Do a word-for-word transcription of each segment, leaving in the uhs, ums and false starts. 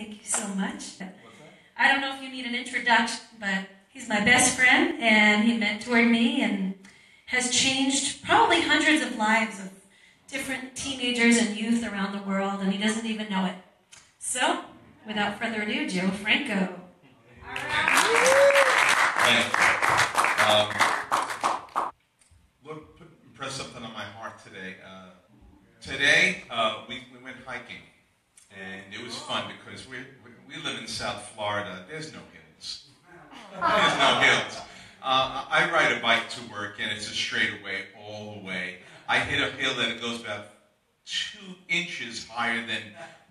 Thank you so much. I don't know if you need an introduction, but he's my best friend, and he mentored me and has changed probably hundreds of lives of different teenagers and youth around the world, and he doesn't even know it. So, without further ado, Joe Franco. All right. Um, Lord impressed something on my heart today. Uh, today, uh, we, we went hiking. And it was fun because we we live in South Florida. There's no hills. There's no hills. Uh, I ride a bike to work, and it's a straightaway all the way. I hit a hill that goes about two inches higher than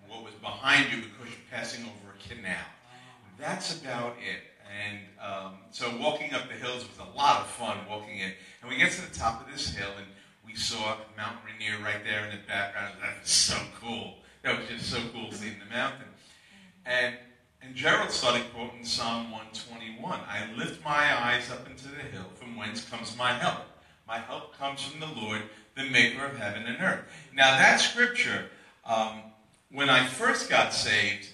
what was behind you because you're passing over a canal. That's about it. And um, so walking up the hills was a lot of fun walking in. And we get to the top of this hill, and we saw Mount Rainier right there in the background. That was so cool. That was just so cool seeing the mountain. And, and Gerald started quoting Psalm one twenty-one. I lift my eyes up into the hill from whence comes my help. My help comes from the Lord, the maker of heaven and earth. Now that scripture, um, when I first got saved,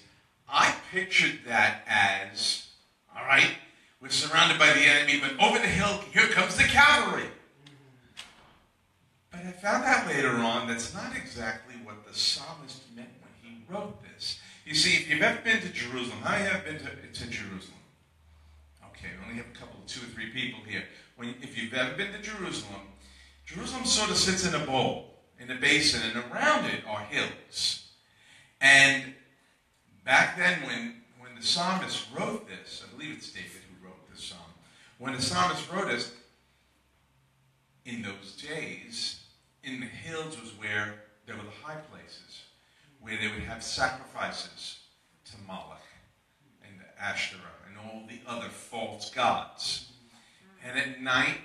I pictured that as, all right, we're surrounded by the enemy, but over the hill, here comes the cavalry. But I found out later on that's not exactly what the psalmist meant when he wrote this. You see, if you've ever been to Jerusalem, how many have been to, to Jerusalem? Okay, we only have a couple, two or three people here. When, if you've ever been to Jerusalem, Jerusalem sort of sits in a bowl, in a basin, and around it are hills. And back then when, when the psalmist wrote this, I believe it's David who wrote this psalm, when the psalmist wrote this, in those days, in the hills was where there were the high places, where they would have sacrifices to Moloch and Asherah and all the other false gods. And at night,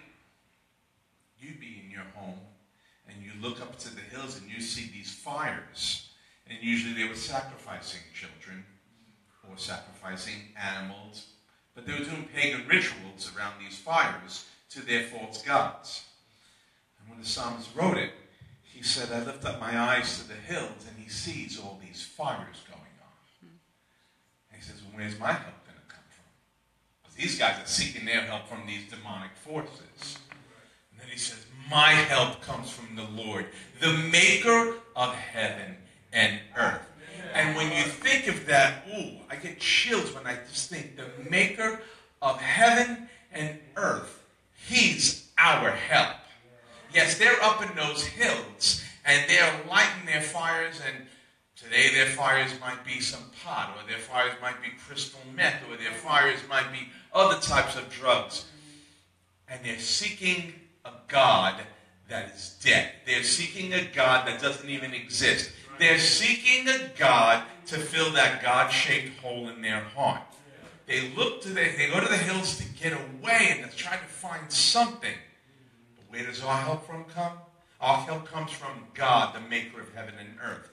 you'd be in your home, and you look up to the hills, and you see these fires. And usually they were sacrificing children or sacrificing animals, but they were doing pagan rituals around these fires to their false gods. And when the psalmist wrote it, he said, I lift up my eyes to the hills, and he sees all these fires going on. And he says, well, where's my help going to come from? Because these guys are seeking their help from these demonic forces. And then he says, my help comes from the Lord, the maker of heaven and earth. And when you think of that, ooh, I get chills when I just think, the maker of heaven and earth, he's our help. Yes, they're up in those hills, and they're lighting their fires, and today their fires might be some pot, or their fires might be crystal meth, or their fires might be other types of drugs. And they're seeking a God that is dead. They're seeking a God that doesn't even exist. They're seeking a God to fill that God-shaped hole in their heart. They look to the, they go to the hills to get away, and they're trying to find something. Where does our help from come? Our help comes from God, the maker of heaven and earth.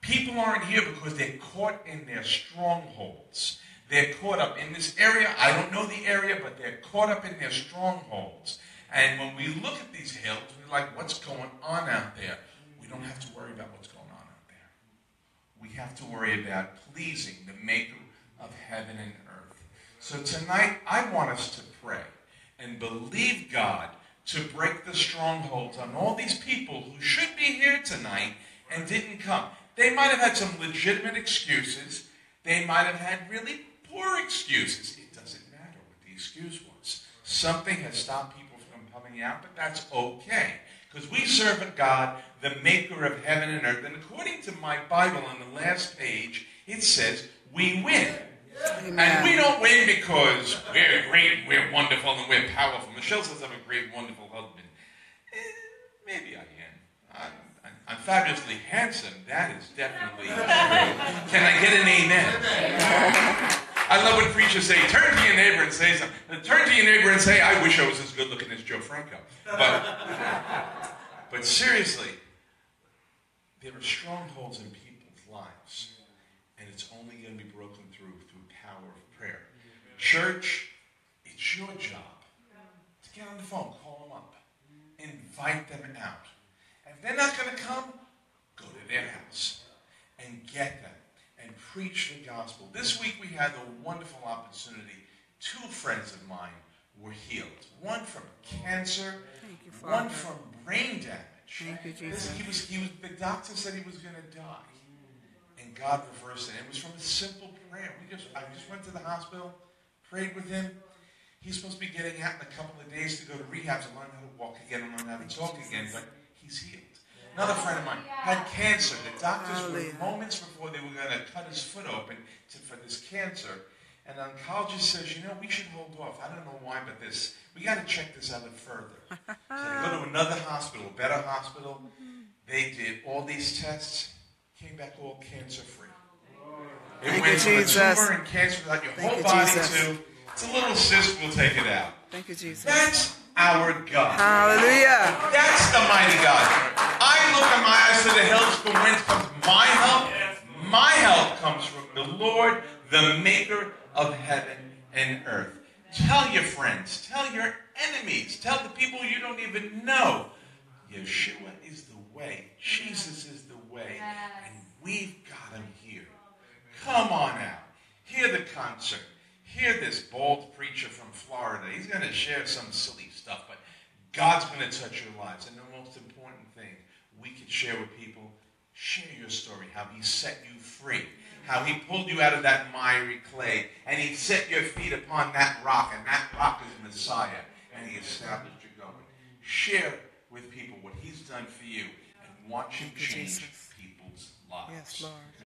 People aren't here because they're caught in their strongholds. They're caught up in this area. I don't know the area, but they're caught up in their strongholds. And when we look at these hills, we're like, what's going on out there? We don't have to worry about what's going on out there. We have to worry about pleasing the maker of heaven and earth. So tonight, I want us to pray and believe God to break the strongholds on all these people who should be here tonight and didn't come. They might have had some legitimate excuses. They might have had really poor excuses. It doesn't matter what the excuse was. Something has stopped people from coming out, but that's okay. Because we serve a God, the maker of heaven and earth. And according to my Bible on the last page, it says, we win. Amen. And we don't win because we're great, we're wonderful, and we're powerful. Michelle says I'm a great, wonderful husband. Eh, maybe I am. I'm, I'm, I'm fabulously handsome. That is definitely true. Can I get an amen? I love when preachers say, turn to your neighbor and say something. Turn to your neighbor and say, I wish I was as good looking as Joe Franco. But, but seriously, there are strongholds in people's lives. And it's only going to be broken through through power of prayer. Church, it's your job to get on the phone, call them up, invite them out. And if they're not going to come, go to their house and get them and preach the gospel. This week we had the wonderful opportunity. Two friends of mine were healed. One from cancer, you, one from brain damage. Thank you, Jesus. This, he was, he was, the doctor said he was going to die. And God reversed it. It was from a simple prayer. We just, I just went to the hospital, prayed with him. He's supposed to be getting out in a couple of days to go to rehab to learn how to walk again and learn how to talk again, but he's healed. Another friend of mine had cancer. The doctors were moments before they were going to cut his foot open to, for this cancer. And the oncologist says, you know, we should hold off. I don't know why, but this, we got to check this out further. So they go to another hospital, a better hospital. They did all these tests, came back all cancer-free. It Thank went from Jesus. a tumor and cancer without your Thank whole you, body Jesus. to, it's a little cyst, we'll take it out. Thank you, Jesus. That's our God. Hallelujah. That's the mighty God. I look in my eyes to the hills, from whence comes my help. My help comes from the Lord, the maker of heaven and earth. Tell your friends, tell your enemies, tell the people you don't even know. Yeshua is the way. Jesus is the way. And we've got him here. Come on out. Hear the concert. Hear this bald preacher from Florida. He's going to share some silly stuff, but God's going to touch your lives. And the most important thing we can share with people, share your story, how he set you free, how he pulled you out of that miry clay, and he set your feet upon that rock, and that rock is the Messiah, and he established your going. Share with people what he's done for you, and watch him change people's lives. Yes, Lord.